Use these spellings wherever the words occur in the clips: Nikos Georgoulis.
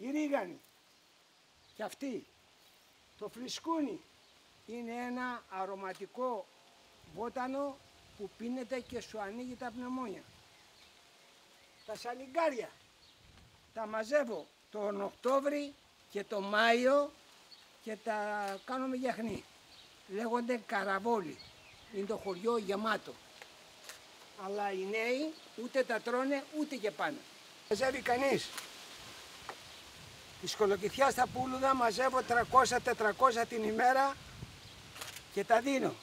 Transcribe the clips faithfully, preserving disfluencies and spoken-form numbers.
οι ρίγανοι και αυτοί. Το φλισκούνι είναι ένα αρωματικό βότανο που πίνεται και σου ανοίγει τα πνευμόνια. Τα σαλιγκάρια τα μαζεύω τον Οκτώβρη και τον Μάιο και τα κάνουμε γιαχνί. Λέγονται καραβόλι. Είναι το χωριό γεμάτο. Αλλά οι νέοι ούτε τα τρώνε ούτε και πάνε. Μαζεύει κανείς. Τη σκολοκυθιά στα πουλούδα μαζεύω τριακόσια με τετρακόσια την ημέρα και τα δίνω.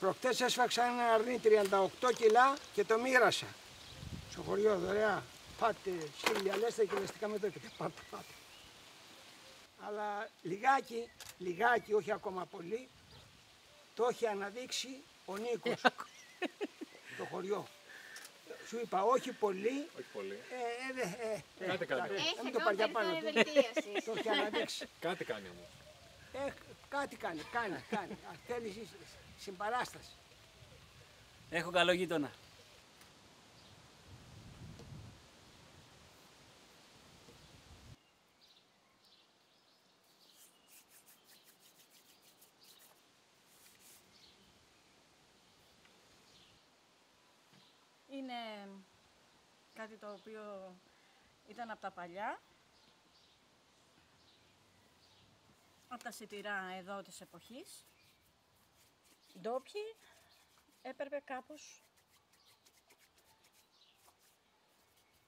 Προχτές έσφαξα ένα αρνί τριάντα οκτώ κιλά και το μοίρασα. Στο χωριό δωρεά. Πάτε χίλια λέστε και λεστικά με το και πάτε, πάτε. Αλλά λιγάκι, λιγάκι, όχι ακόμα πολύ, το έχει αναδείξει ο Νίκος, το χωριό. Σου είπα, όχι πολύ. Όχι πολύ. Ε, ε, ε, ε, κάτι κάνει. Έχει κάνει βελτίωση. Το έχει αναδείξει. Κάτι κάνει όμως. Ε, κάτι κάνει, κάνει, κάνει. Θέλει συμπαράσταση. Έχω καλό γείτονα. Είναι κάτι το οποίο ήταν από τα παλιά, από τα σιτηρά εδώ της εποχής. Ντόπιοι έπρεπε κάπως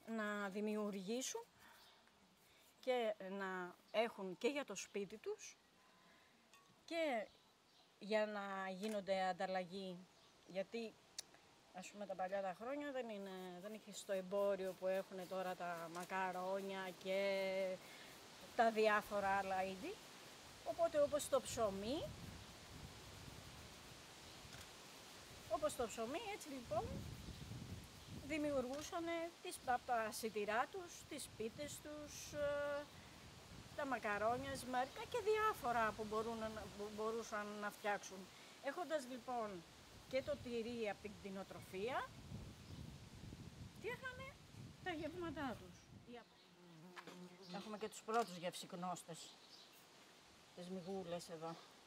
να δημιουργήσουν και να έχουν και για το σπίτι τους και για να γίνονται ανταλλαγή, γιατί ας πούμε τα παλιά τα χρόνια δεν, είναι, δεν είχε στο εμπόριο που έχουν τώρα τα μακαρόνια και τα διάφορα άλλα είδη. Οπότε όπως το ψωμί, όπως το ψωμί έτσι λοιπόν δημιουργούσαν τις, από τα σιτηρά τους, τις πίτες τους, τα μακαρόνια, σμέρκα και διάφορα που, μπορούν, που μπορούσαν να φτιάξουν. Έχοντας λοιπόν και το τυρί από την κτηνοτροφία, φτιάχνανε τα γεύματά τους. Έχουμε και τους πρώτους γευσικνώστες, τις μυγούλες εδώ.